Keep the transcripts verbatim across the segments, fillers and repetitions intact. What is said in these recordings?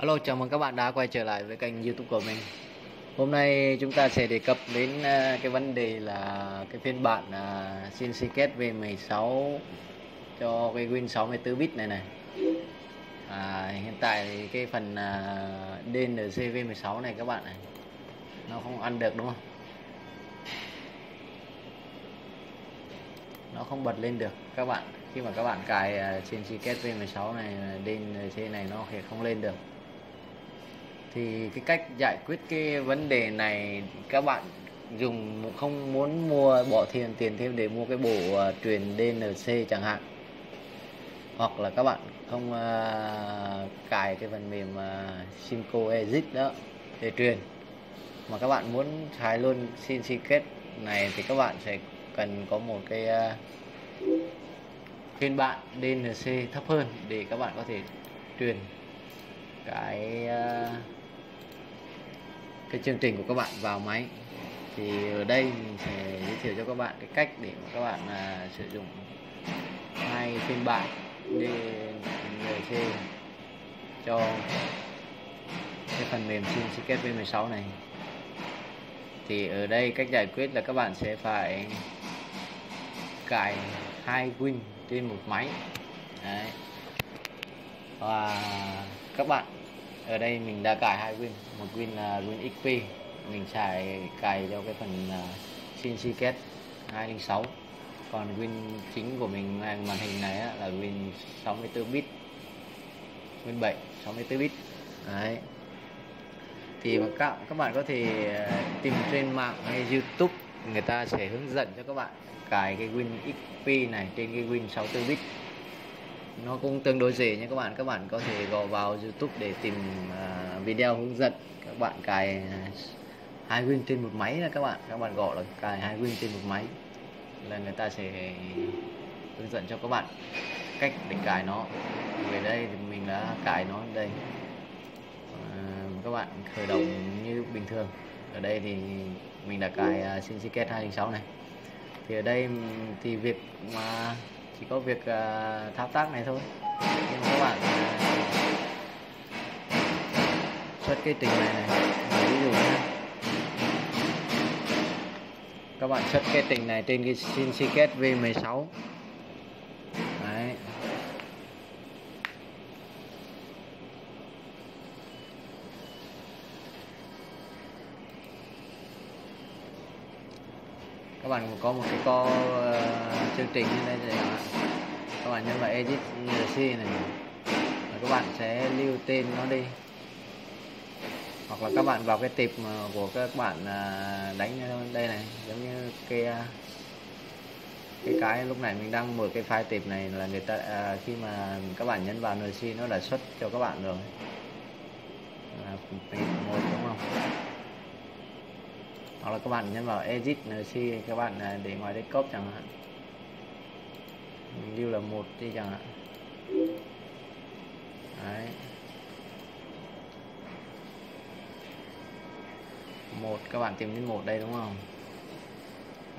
Alo, chào mừng các bạn đã quay trở lại với kênh YouTube của mình. Hôm nay chúng ta sẽ đề cập đến cái vấn đề là cái phiên bản xê en xê ca a đê vê mười sáu cho cái Win sáu mươi tư bit này này. À, hiện tại thì cái phần đê en xê vê mười sáu này các bạn này, nó không ăn được đúng không? Nó không bật lên được các bạn. Khi mà các bạn cài xê en xê ca a đê vê mười sáu này, đê en xê này nó không lên được. Thì cái cách giải quyết cái vấn đề này, các bạn dùng không muốn mua bỏ tiền tiền thêm để mua cái bộ uh, truyền đê en xê chẳng hạn, hoặc là các bạn không uh, cài cái phần mềm uh, Synco Exit đó để truyền, mà các bạn muốn xài luôn xê en xê ca a đê này thì các bạn sẽ cần có một cái uh, phiên bản đê en xê thấp hơn để các bạn có thể truyền cái uh, cái chương trình của các bạn vào máy. Thì ở đây mình sẽ giới thiệu cho các bạn cái cách để mà các bạn uh, sử dụng hai phiên bản đê en xê cho cái phần mềm xê en xê ca a đê vê mười sáu này. Thì ở đây cách giải quyết là các bạn sẽ phải cài hai win trên một máy. Đấy. Và các bạn ở đây mình đã cài hai win, một win là win ích pê mình xài cài cho cái phần xê en xê ca a đê hai không sáu, còn win chính của mình màn hình này á, là win sáu mươi tư bit, win bảy sáu mươi tư bit. Đấy. Thì các các bạn có thể tìm trên mạng hay YouTube, người ta sẽ hướng dẫn cho các bạn cài cái win ích pê này trên cái win sáu mươi tư bit. Nó cũng tương đối dễ nha các bạn. Các bạn có thể gõ vào YouTube để tìm uh, video hướng dẫn các bạn cài hai win trên một máy là các bạn. Các bạn gõ là cài hai win trên một máy là người ta sẽ hướng dẫn cho các bạn cách để cài nó. Về đây thì mình đã cài nó đây. Uh, các bạn khởi động như bình thường. Ở đây thì mình đã cài xê en xê uh, ca a đê hai không sáu này. Thì ở đây thì việc mà chỉ có việc uh, thao tác này thôi. Nhưng các bạn uh, xuất cái trình này này, ví dụ nha, các bạn xuất cái trình này trên cái xê en xê ca a đê vê mười sáu. Đấy. Các bạn có một cái co uh, chương trình như đây rồi ạ. Các bạn nhấn vào edit xê en xê này, và các bạn sẽ lưu tên nó đi, hoặc là các bạn vào cái tệp của các bạn đánh đây này, giống như cái cái cái lúc này mình đang mở cái file tệp này là người ta à, khi mà các bạn nhấn vào xê en xê nó đã xuất cho các bạn rồi. À, tệp một đúng không? Hoặc là các bạn nhấn vào edit xê en xê, các bạn để ngoài desktop chẳng hạn. Mình lưu là một đi chẳng hạn. Đấy. Một, các bạn tìm đến một đây đúng không?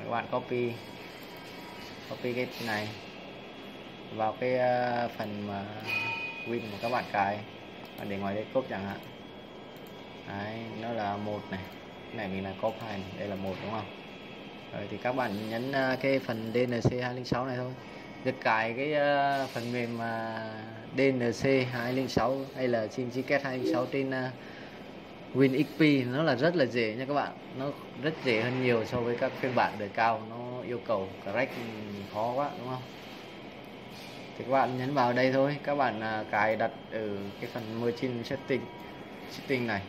Các bạn copy copy cái này vào cái uh, phần mà win mà các bạn cài, và để ngoài đây cốt chẳng hạn. Đấy, nó là một này. Cái này mình là copy này, đây là một đúng không? Rồi thì các bạn nhấn uh, cái phần đê en xê hai không sáu này thôi. Được cài cái uh, phần mềm uh, đê en xê hai không sáu hay là xê en xê ca a đê hai không sáu trên uh, Win ích pê nó là rất là dễ nha các bạn. Nó rất dễ hơn nhiều so với các phiên bản đời cao, nó yêu cầu correct khó quá đúng không? Thì các bạn nhấn vào đây thôi, các bạn uh, cài đặt ở cái phần merchant setting setting này.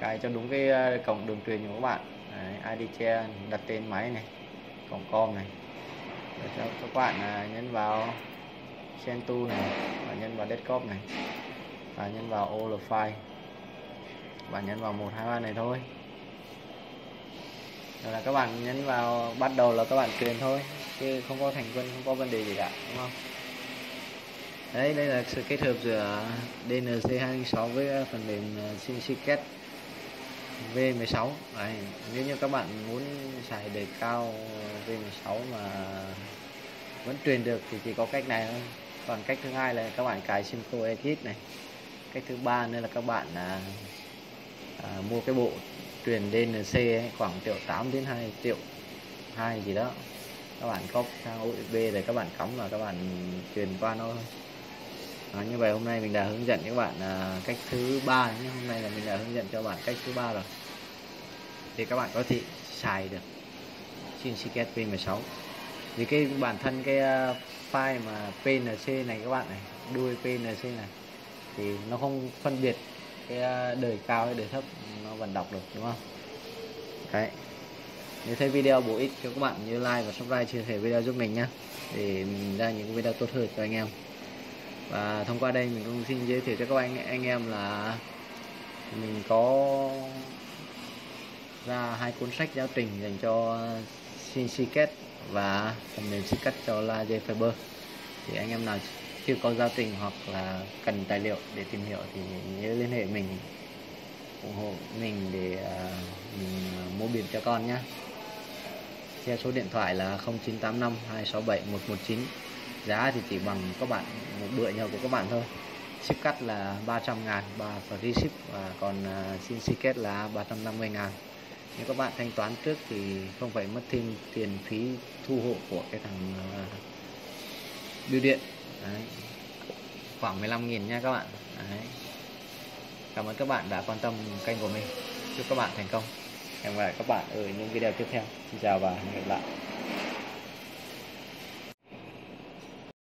Cài cho đúng cái uh, cổng đường truyền của các bạn. Đấy, i đê chair đặt tên máy này, cổng com này. Cho các bạn nhấn vào send to này, và nhấn vào desktop này, và nhấn vào all file, và nhấn vào một hai ba này thôi. Rồi là các bạn nhấn vào bắt đầu là các bạn truyền thôi, chứ không có thành quân, không có vấn đề gì cả đúng không? Đấy, đây là sự kết hợp giữa đê en xê hai không sáu với phần mềm xê en xê ca a đê vê mười sáu. Đấy, nếu như các bạn muốn xài đời cao vê mười sáu mà vẫn truyền được thì chỉ có cách này thôi. Còn cách thứ hai là các bạn cài Synco Exit này, Cách thứ ba nữa là các bạn à, à, mua cái bộ truyền đê en xê ấy, khoảng triệu tám đến hai triệu hai gì đó, các bạn copy sang u ét bê rồi các bạn cắm và các bạn truyền qua nó. À, như vậy hôm nay mình đã hướng dẫn các bạn à, cách thứ ba nhé. Hôm nay là mình đã hướng dẫn cho bạn cách thứ ba rồi thì các bạn có thể xài được xê en xê ca a đê vê mười sáu. Vì cái bản thân cái uh, file mà pê en xê này các bạn này, đuôi pê en xê này thì nó không phân biệt cái uh, đời cao hay đời thấp, nó vẫn đọc được, đúng không? Đấy. Nếu thấy video bổ ích cho các bạn như like và subscribe, chia sẻ video giúp mình nhé, để mình ra những video tốt hơn cho anh em. Và thông qua đây mình cũng xin giới thiệu cho các anh anh em là mình có ra hai cuốn sách giáo trình dành cho xê en xê ca a đê và phần mềm xích cắt cho la dây Fiber. Thì anh em nào chưa có giáo trình hoặc là cần tài liệu để tìm hiểu thì nhớ liên hệ mình, ủng hộ mình để uh, mình mua biển cho con nhé. Theo số điện thoại là không chín tám năm hai sáu bảy một một chín. Giá thì chỉ bằng các bạn một bữa nhờ của các bạn thôi. Ship cắt là ba trăm ngàn và free ship, và còn xê en xê ca a đê là ba trăm năm mươi ngàn. Nếu các bạn thanh toán trước thì không phải mất thêm tiền phí thu hộ của cái thằng uh, biêu điện. Đấy. Khoảng mười lăm nghìn nha các bạn. Đấy. Cảm ơn các bạn đã quan tâm kênh của mình. Chúc các bạn thành công. Hẹn gặp lại các bạn ở những video tiếp theo. Xin chào và hẹn gặp lại.